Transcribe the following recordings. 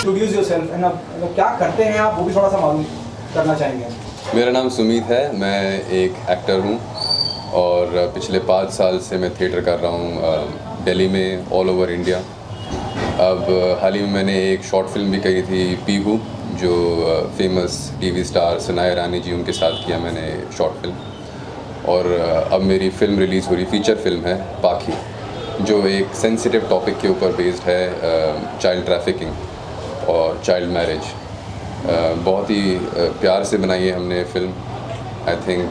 Introduce yourself and आप क्या करते हैं, आप वो भी थोड़ा सा मालूम करना चाहेंगे। मेरा नाम सुमित है, मैं एक एक्टर हूँ और पिछले 5 साल से मैं थिएटर कर रहा हूँ दिल्ली में, ऑल ओवर इंडिया। अब हाल ही में मैंने एक शॉर्ट फिल्म भी करी थी पीहू, जो famous TV star Smriti Irani ji उनके साथ किया मैंने शॉर्ट फिल्म। और अब मेरी फिल्म रिलीज़ हो रही, फीचर फिल्म है पाखी, जो एक सेंसिटिव टॉपिक के ऊपर बेस्ड है, चाइल्ड ट्रैफिकिंग और चाइल्ड मैरिज। बहुत ही प्यार से बनाई है हमने फिल्म। आई थिंक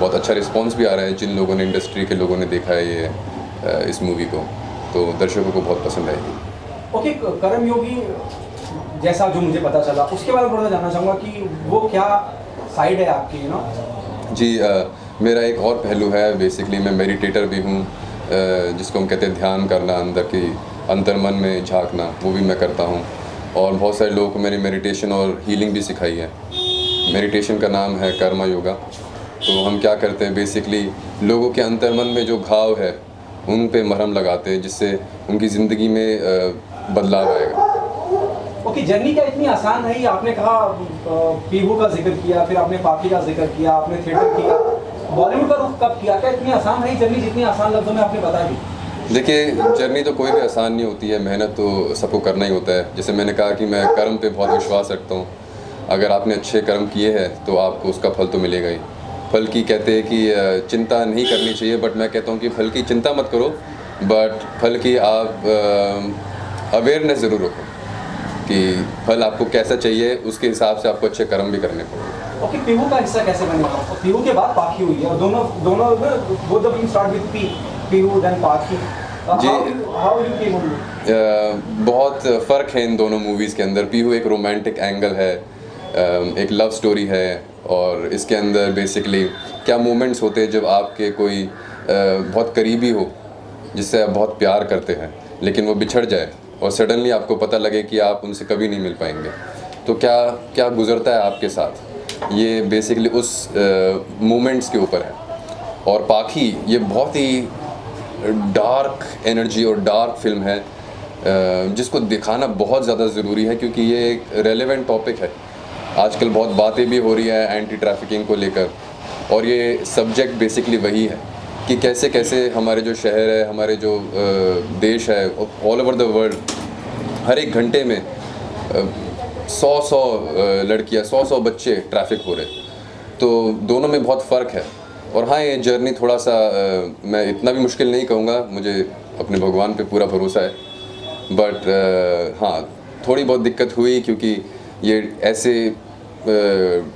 बहुत अच्छा रिस्पॉन्स भी आ रहा है, जिन लोगों ने, इंडस्ट्री के लोगों ने देखा है ये इस मूवी को, तो दर्शकों को बहुत पसंद आएगी। ओके, कर्म योगी जैसा जो मुझे पता चला, उसके बारे में थोड़ा जानना चाहूँगा कि वो क्या साइड है आपकी, यू नो। जी, मेरा एक और पहलू है, बेसिकली मैं मेडिटेटर भी हूँ, जिसको हम कहते हैं ध्यान करना, अंदर की अंतर मन में झांकना, वो भी मैं करता हूँ। और बहुत सारे लोगों को मैंने मेडिटेशन और हीलिंग भी सिखाई है। मेडिटेशन का नाम है कर्मा योगा। तो हम क्या करते हैं, बेसिकली लोगों के अंतर मन में जो घाव है उन पे मरहम लगाते हैं, जिससे उनकी ज़िंदगी में बदलाव आएगा। ओके, जर्नी क्या इतनी आसान है? आपने कहा पीहू का जिक्र किया, फिर आपने पाखी का जिक्र किया, आपने थिएटर किया, बॉलीवुड का रुख कब किया? क्या इतनी आसान रही जर्नी जितनी आसान लफ्जों में आपने बता दी? देखिए, जर्नी तो कोई भी आसान नहीं होती है, मेहनत तो सबको करना ही होता है। जैसे मैंने कहा कि मैं कर्म पे बहुत विश्वास रखता हूँ, अगर आपने अच्छे कर्म किए हैं तो आपको उसका फल तो मिलेगा ही। फल की कहते हैं कि चिंता नहीं करनी चाहिए, बट मैं कहता हूँ कि फल की चिंता मत करो, बट फल की आप अवेयरनेस ज़रूर रखो कि फल आपको कैसा चाहिए, उसके हिसाब से आपको अच्छे कर्म भी करने पड़ेंगे। ओके, पीहू का हिस्सा कैसे बने? पीहू के बाद पाखी हुई है, और दोनों both the film start with Pihu then Pakhi. जी, हाउ डू यू फील? बहुत फ़र्क है इन दोनों मूवीज़ के अंदर। पीहू एक रोमांटिक एंगल है, एक लव स्टोरी है, और इसके अंदर बेसिकली क्या मोमेंट्स होते हैं जब आपके कोई बहुत करीबी हो, जिससे आप बहुत प्यार करते हैं, लेकिन वो बिछड़ जाए और सडनली आपको पता लगे कि आप उनसे कभी नहीं मिल पाएंगे, तो क्या क्या गुजरता है आपके साथ, ये बेसिकली उस मोमेंट्स के ऊपर है। और पाखी ये बहुत ही डार्क एनर्जी और डार्क फिल्म है, जिसको दिखाना बहुत ज़्यादा ज़रूरी है, क्योंकि ये एक रेलेवेंट टॉपिक है। आजकल बहुत बातें भी हो रही है एंटी ट्रैफिकिंग को लेकर, और ये सब्जेक्ट बेसिकली वही है कि कैसे कैसे हमारे जो शहर है, हमारे जो देश है, ऑल ओवर द वर्ल्ड हर एक घंटे में 100 लड़कियां, 100 बच्चे ट्रैफिक हो रहे, तो दोनों में बहुत फ़र्क है। और हाँ, ये जर्नी थोड़ा सा मैं इतना भी मुश्किल नहीं कहूँगा, मुझे अपने भगवान पे पूरा भरोसा है, बट हाँ, थोड़ी बहुत दिक्कत हुई, क्योंकि ये ऐसे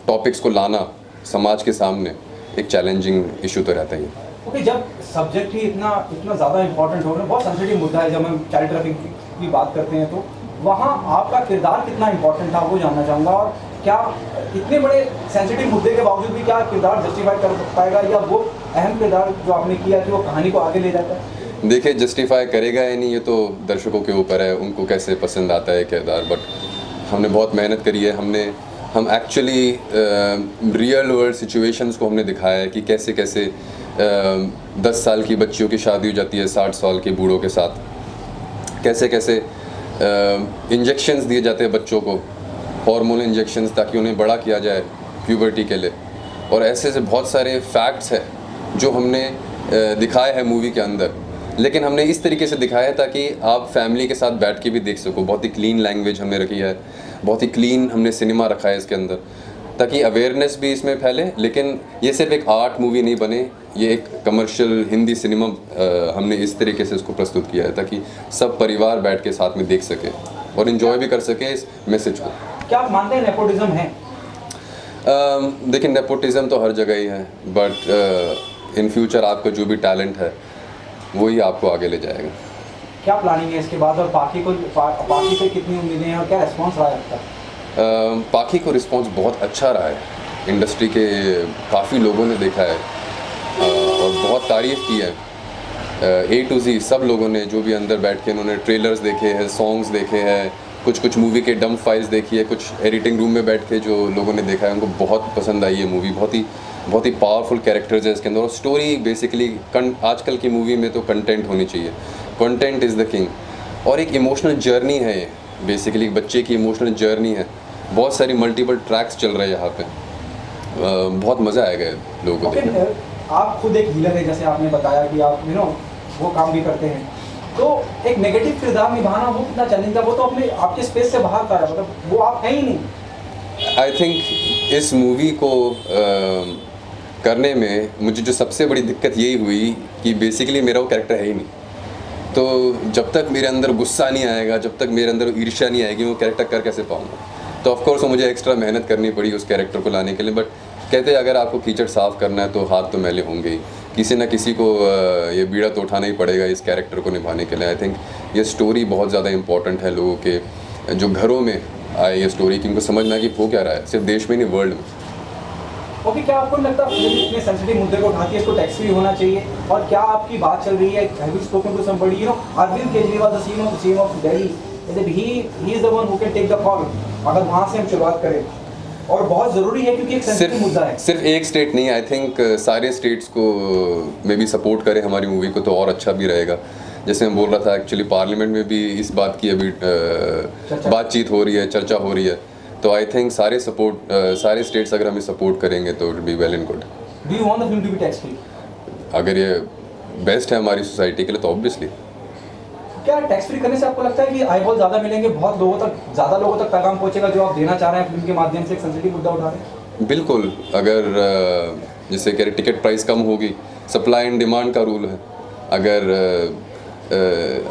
टॉपिक्स को लाना समाज के सामने एक चैलेंजिंग इशू तो रहता ही है। ओके, जब सब्जेक्ट ही इतना ज़्यादा इंपॉर्टेंट हो रहा है, बहुत सेंसिटिव मुद्दा है, जब हम चाइल्ड ट्रैफिकिंग की बात करते हैं, तो वहाँ आपका किरदार कितना इंपॉर्टेंट था, वो जानना चाहूँगा। और क्या इतने बड़े सेंसिटिव मुद्दे के बावजूद भी क्या किरदार जस्टिफाई कर पाएगा, या वो अहम किरदार जो आपने किया कि वो कहानी को आगे ले जाता है? देखिए, जस्टिफाई करेगा या नहीं, ये तो दर्शकों के ऊपर है, उनको कैसे पसंद आता है किरदार, बट हमने बहुत मेहनत करी है। हम एक्चुअली रियल वर्ल्ड सिचुएशंस को हमने दिखाया है कि कैसे कैसे 10 साल की बच्चियों की शादी हो जाती है 60 साल के बूढ़ों के साथ, कैसे कैसे इंजेक्शंस दिए जाते हैं बच्चों को, हार्मोनल इंजेक्शंस, ताकि उन्हें बड़ा किया जाए प्यूबर्टी के लिए। और ऐसे से बहुत सारे फैक्ट्स हैं जो हमने दिखाए हैं मूवी के अंदर, लेकिन हमने इस तरीके से दिखाया है ताकि आप फैमिली के साथ बैठ के भी देख सको। बहुत ही क्लीन लैंग्वेज हमने रखी है, बहुत ही क्लीन हमने सिनेमा रखा है इसके अंदर, ताकि अवेयरनेस भी इसमें फैले, लेकिन ये सिर्फ एक आर्ट मूवी नहीं बने, ये एक कमर्शियल हिंदी सिनेमा हमने इस तरीके से इसको प्रस्तुत किया है ताकि सब परिवार बैठ के साथ में देख सके और इन्जॉय भी कर सके इस मैसेज को। क्या आप मानते हैं नेपोटिज्म है? देखिए, नेपोटिज्म तो हर जगह ही है, बट इन फ्यूचर आपका जो भी टैलेंट है वही आपको आगे ले जाएगा। क्या प्लानिंग है इसके बाद, और पाखी से कितनी उम्मीदें हैं, और क्या रिस्पॉन्स रहा है आपका? पाखी को रिस्पॉन्स बहुत अच्छा रहा है, इंडस्ट्री के काफ़ी लोगों ने देखा है और बहुत तारीफ़ की है, A to Z सब लोगों ने, जो भी अंदर बैठ के उन्होंने ट्रेलर्स देखे हैं, सॉन्ग्स देखे हैं, कुछ मूवी के डंप फाइल्स देखी है, कुछ एडिटिंग रूम में बैठ के जो लोगों ने देखा है, उनको बहुत पसंद आई है मूवी। बहुत ही पावरफुल कैरेक्टर्स है इसके अंदर, और स्टोरी बेसिकली आजकल की मूवी में तो कंटेंट होनी चाहिए, कंटेंट इज़ द किंग, और एक इमोशनल जर्नी है बेसिकली बच्चे की इमोशनल जर्नी है। बहुत सारी मल्टीपल ट्रैक्स चल रहे हैं यहाँ पे, बहुत मज़ा आएगा लोगों को देखने में। आप खुद एक हीलर है, जैसे आपने बताया कि आप यू नो वो काम भी करते हैं, तो एक नेगेटिव किरदार निभाना वो कितना चैलेंज है, वो तो अपने आपके स्पेस से बाहर का है, मतलब वो आप है ही नहीं। आई थिंक इस मूवी को करने में मुझे जो सबसे बड़ी दिक्कत यही हुई कि बेसिकली मेरा वो कैरेक्टर है ही नहीं, तो जब तक मेरे अंदर गुस्सा नहीं आएगा, जब तक मेरे अंदर ईर्ष्या नहीं आएगी, वो कैरेक्टर कर कैसे पाऊँगा। तो ऑफकोर्स मुझे एक्स्ट्रा मेहनत करनी पड़ी उस कैरेक्टर को लाने के लिए। बट कहते हैं अगर आपको कीचड़ साफ़ करना है तो हाथ तो मैले होंगे ही, किसी ना किसी को ये बीड़ा तो उठाना ही पड़ेगा इस कैरेक्टर को निभाने के लिए। आई थिंक ये स्टोरी बहुत ज़्यादा इंपॉर्टेंट है, लोगों के जो घरों में आए ये स्टोरी कि उनको समझ में आ कि हो क्या रहा है, सिर्फ देश में नहीं वर्ल्ड में। ओके, क्या आपको लगता है फिल्म इतने सेंसिटिव मुद्दे को उठाती है, इसको टैक्स फ्री होना चाहिए? और क्या आपकी बात चल रही है Arvind Kejriwal the CM of Delhi, he is the one who can take the call, अगर वहाँ से हम शुरुआत करें, और बहुत ज़रूरी है क्योंकि एक सेंसिटिव मुद्दा है। सिर्फ एक स्टेट नहीं, आई थिंक सारे स्टेट्स को में भी सपोर्ट करें हमारी मूवी को तो और अच्छा भी रहेगा। जैसे मैं बोल रहा था, एक्चुअली पार्लियामेंट में भी इस बात की अभी बातचीत हो रही है, चर्चा हो रही है, तो आई थिंक सारे स्टेट्स अगर हमें सपोर्ट करेंगे तो it be well and good. Do you want the film to be tax free? अगर ये बेस्ट है हमारी सोसाइटी के लिए तो ऑब्वियसली। क्या टैक्स फ्री करने से आपको लगता है कि आईबॉल ज़्यादा मिलेंगे, बहुत लोगों तक, ज़्यादा लोगों तक पैगाम पहुँचेगा जो आप देना चाह रहे हैं फिल्म के माध्यम से, एक सेंसिटिव मुद्दा उठा रहे हैं? बिल्कुल, अगर जैसे कह रहे टिकट प्राइस कम होगी, सप्लाई एंड डिमांड का रूल है, अगर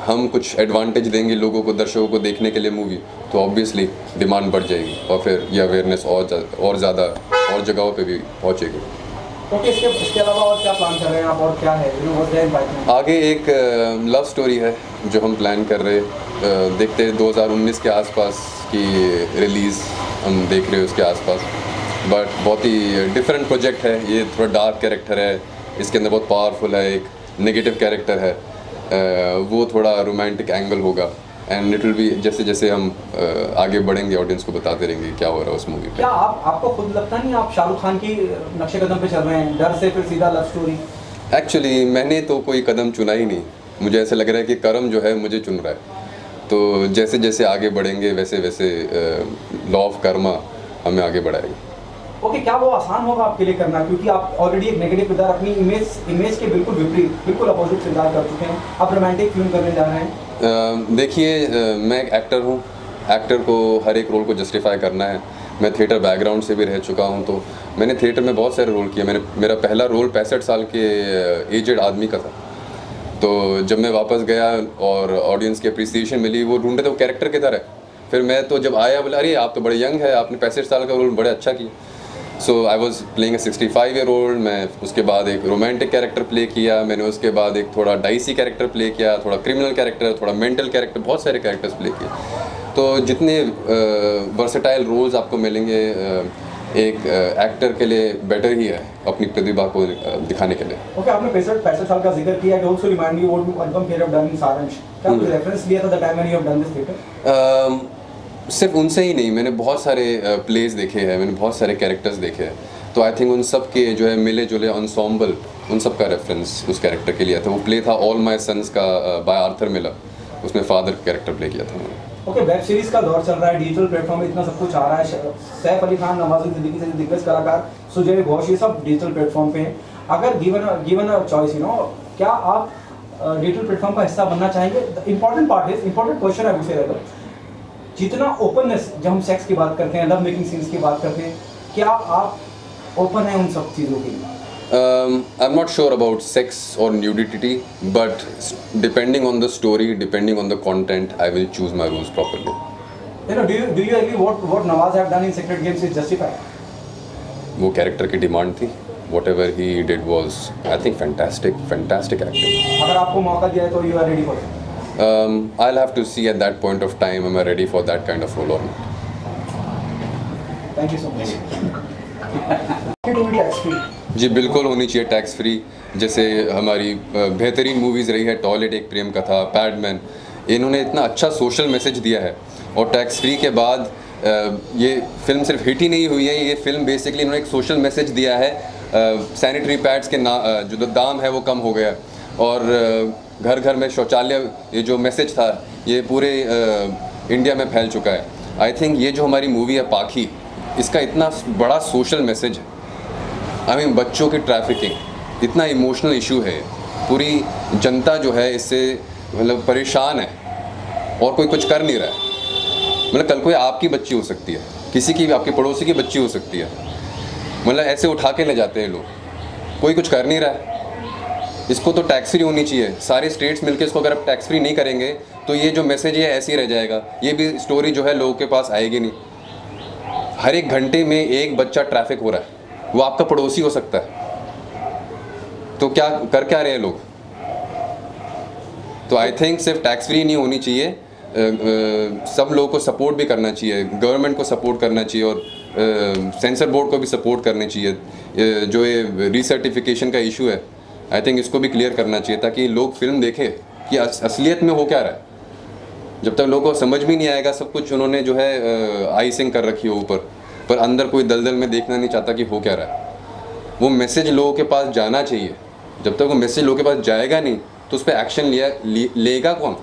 हम कुछ एडवांटेज देंगे लोगों को, दर्शकों को देखने के लिए मूवी, तो ऑब्वियसली डिमांड बढ़ जाएगी और फिर ये अवेयरनेस और ज़्यादा और जगहों पे भी पहुँचेगी। ओके, इसके अलावा और क्या प्लान कर रहे हैं आप, और क्या है आगे? एक लव स्टोरी है जो हम प्लान कर रहे हैं, देखते हैं 2019 के आसपास की रिलीज़ हम देख रहे हैं उसके आसपास। बट बहुत ही डिफरेंट प्रोजेक्ट है ये, थोड़ा डार्क कैरेक्टर है इसके अंदर, बहुत पावरफुल है, एक नेगेटिव कैरेक्टर है, वो थोड़ा रोमांटिक एंगल होगा, एंड इट विल बी, जैसे जैसे हम आगे बढ़ेंगे ऑडियंस को बताते रहेंगे क्या हो रहा है उस मूवी पे। क्या आपको खुद लगता नहीं आप शाहरुख खान की नक्शे कदम पे चल रहे हैं, डर से फिर सीधा लव स्टोरी? एक्चुअली मैंने तो कोई कदम चुना ही नहीं, मुझे ऐसा लग रहा है कि कर्म जो है मुझे चुन रहा है, तो जैसे जैसे आगे बढ़ेंगे वैसे वैसे लॉ ऑफ कर्मा हमें आगे बढ़ाएगा। ओके, क्या वो आसान होगा आपके लिए करना, क्योंकि आप ऑलरेडी एक नेगेटिव किरदार, अपनी इमेज के बिल्कुल विपरीत, बिल्कुल अपोजिट किरदार कर चुके हैं, आप रोमांटिक फिल्म करने जा रहे हैं? देखिए, मैं एक एक्टर हूँ, एक्टर को हर एक रोल को जस्टिफाई करना है। मैं थिएटर बैकग्राउंड से भी रह चुका हूँ, तो मैंने थिएटर में बहुत सारे रोल किए। मेरा पहला रोल 65 साल के एजड आदमी का था, तो जब मैं वापस गया और ऑडियंस की अप्रिसिएशन मिली, वो ढूंढे तो कैरेक्टर किधर है, फिर मैं तो जब आया बोला अरे आप तो बड़े यंग है, आपने 65 साल का रोल बड़े अच्छा किया। So I was playing 65-year-old, मैं उसके बाद एक रोमांटिक कैरेक्टर प्ले किया, मैंने उसके बाद एक थोड़ा डाइसी कैरेक्टर प्ले किया, थोड़ा क्रिमिनल कैरेक्टर, थोड़ा मेंटल कैरेक्टर, बहुत सारे कैरेक्टर्स प्ले किए। तो जितने वर्सेटाइल रोल्स आपको मिलेंगे एक एक्टर के लिए बेटर ही है अपनी प्रतिभा को दिखाने के लिए। ओके, आपने 65 साल का जिक्र किया, also remind me what you have done in Saransh. क्या आपने रेफरेंस लिया था the time when you have done this theater? सिर्फ उनसे ही नहीं, मैंने बहुत सारे प्लेस देखे हैं, मैंने बहुत सारे कैरेक्टर्स देखे हैं, तो आई थिंक उन सब के जो है मिले जुले एनसॉम्बल, उन सब का रेफरेंस उस कैरेक्टर के लिए था। वो प्ले था ऑल माय सन्स का, बाय आर्थर मिलर, उसमें फादर का कैरेक्टर प्ले किया था मैंने। ओके, वेब सीरीज़ का दौर चल रहा है, डिजिटल प्लेटफॉर्म में इतना सब कुछ आ रहा है, सैफ अली खान, नवाजुद्दीन जैसे दिग्गज कलाकार, सुजय घोष, ये सब डिजिटल प्लेटफॉर्म पे हैं। अगर given a choice you know, क्या आप डिजिटल प्लेटफॉर्म का हिस्सा बनना चाहेंगे? Important part is, important question है मुझे, जितना ओपननेस, जब हम सेक्स की बात करते हैं, लव मेकिंग सीन्स की बात करते हैं, क्या आप ओपन हैं उन सब चीज़ों के लिए? I am not sure about sex और nudity, but depending on the story, depending on the content, I will choose my rules properly. You know, do you agree what Nawaz have done in secret games is justified? वो character की demand थी, whatever he did was I think fantastic acting. अगर आपको मौका दिया है तो you are ready for it? I'll have to see at that point of time am I ready for that kind of role or not. Thank you so much. Tax free? जी बिल्कुल होनी चाहिए टैक्स फ्री, जैसे हमारी बेहतरीन movies रही है, toilet एक प्रेम कथा, पैड मैन, इन्होंने इतना अच्छा सोशल मैसेज दिया है। और टैक्स फ्री के बाद ये फिल्म सिर्फ हिट ही नहीं हुई है, ये फिल्म बेसिकली इन्होंने एक सोशल मैसेज दिया है। सैनिटरी पैड्स के जो दाम है वो कम हो गया, और घर घर में शौचालय, ये जो मैसेज था ये पूरे इंडिया में फैल चुका है। आई थिंक ये जो हमारी मूवी है पाखी, इसका इतना बड़ा सोशल मैसेज है। आई मीन बच्चों की ट्रैफिकिंग इतना इमोशनल इशू है, पूरी जनता जो है इससे मतलब परेशान है और कोई कुछ कर नहीं रहा है। मतलब कल कोई आपकी बच्ची हो सकती है, किसी की भी, आपके पड़ोसी की बच्ची हो सकती है। मतलब ऐसे उठा के ले जाते हैं लोग, कोई कुछ कर नहीं रहा है। इसको तो टैक्स फ्री होनी चाहिए, सारे स्टेट्स मिलके इसको अगर आप टैक्स फ्री नहीं करेंगे तो ये जो मैसेज है ऐसे ही रह जाएगा, ये भी स्टोरी जो है लोगों के पास आएगी नहीं। हर एक घंटे में एक बच्चा ट्रैफिक हो रहा है, वो आपका पड़ोसी हो सकता है। तो क्या कर क्या रहे हैं लोग? तो आई थिंक सिर्फ टैक्स फ्री नहीं होनी चाहिए, सब लोगों को सपोर्ट भी करना चाहिए, गवर्नमेंट को सपोर्ट करना चाहिए और सेंसर बोर्ड को भी सपोर्ट करना चाहिए। जो ये रीसर्टिफिकेशन का इशू है, आई थिंक इसको भी क्लियर करना चाहिए ताकि लोग फिल्म देखें कि असलियत में हो क्या रहा है। जब तक लोगों को समझ में नहीं आएगा, सब कुछ उन्होंने जो है आइसिंग कर रखी हो ऊपर, पर अंदर कोई दलदल में देखना नहीं चाहता कि हो क्या रहा है। वो मैसेज लोगों के पास जाना चाहिए। जब तक वो मैसेज लोगों के पास जाएगा नहीं तो उस पर एक्शन लेगा कौन?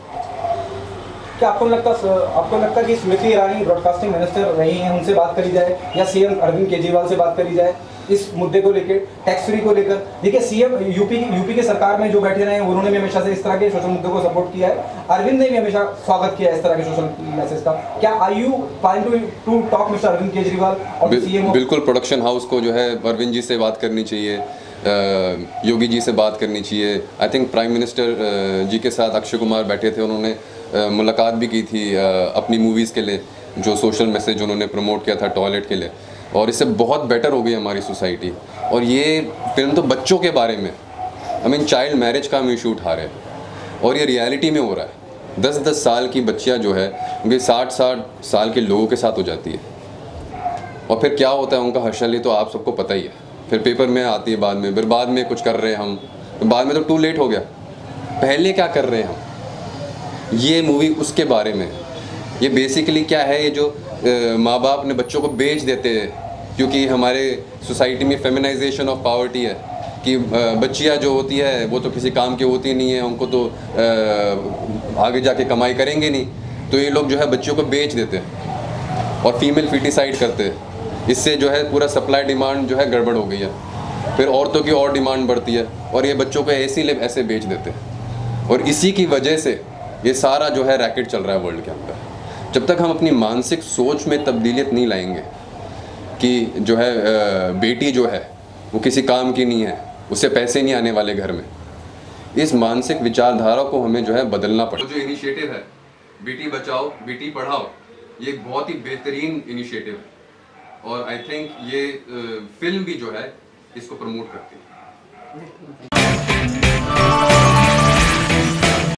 क्या आपको लगता है कि स्मृति ईरानी ब्रॉडकास्टिंग मिनिस्टर रही हैं, उनसे बात करी जाए या सीएम अरविंद केजरीवाल से बात करी जाए इस मुद्दे को लेकर, टैक्स फ्री को लेकर? देखिए सीएम यूपी के सरकार में जो बैठे रहे हैं उन्होंने भी हमेशा से इस तरह के सोशल मुद्दे को सपोर्ट किया है, अरविंद ने भी हमेशा स्वागत किया है इस तरह के सोशल मैसेज का। क्या are you planning to talk mister Arvind Kejriwal और सीएम? बिल्कुल, प्रोडक्शन हाउस को जो है अरविंद जी से बात करनी चाहिए, योगी जी से बात करनी चाहिए। I think prime minister ji के साथ अक्षय कुमार बैठे थे, उन्होंने मुलाकात भी की थी अपनी मूवीज़ के लिए, जो सोशल मैसेज उन्होंने प्रमोट किया था टॉयलेट के लिए, और इससे बहुत बेटर हो गई हमारी सोसाइटी। और ये फिल्म तो बच्चों के बारे में, आई मीन चाइल्ड मैरिज का हम इशू उठा रहे हैं और ये रियलिटी में हो रहा है। 10-10 साल की बच्चियाँ जो है उनके 60-60 साल के लोगों के साथ हो जाती है और फिर क्या होता है उनका हशल, ये तो आप सबको पता ही है। फिर पेपर में आती है बाद में, फिर बाद में कुछ कर रहे हैं हम, तो बाद में तो टू लेट हो गया, पहले क्या कर रहे हैं हम? ये मूवी उसके बारे में, ये बेसिकली क्या है, ये जो माँ बाप अपने बच्चों को बेच देते हैं क्योंकि हमारे सोसाइटी में फेमिनाइजेशन ऑफ पावर्टी है कि बच्चियाँ जो होती है वो तो किसी काम की होती नहीं है, उनको तो आगे जाके कमाई करेंगे नहीं, तो ये लोग जो है बच्चों को बेच देते हैं और फीमेल फीटिसाइड करते हैं। इससे जो है पूरा सप्लाई डिमांड जो है गड़बड़ हो गई है, फिर औरतों की और डिमांड बढ़ती है और ये बच्चों को ऐसे बेच देते हैं। और इसी की वजह से ये सारा जो है रैकेट चल रहा है वर्ल्ड के अंदर। जब तक हम अपनी मानसिक सोच में तब्दीलियत नहीं लाएंगे कि जो है बेटी जो है वो किसी काम की नहीं है, उससे पैसे नहीं आने वाले घर में, इस मानसिक विचारधारा को हमें जो है बदलना पड़ेगा। जो इनिशिएटिव है बेटी बचाओ बेटी पढ़ाओ, ये बहुत ही बेहतरीन इनिशिएटिव है और आई थिंक ये फिल्म भी जो है इसको प्रमोट करती है।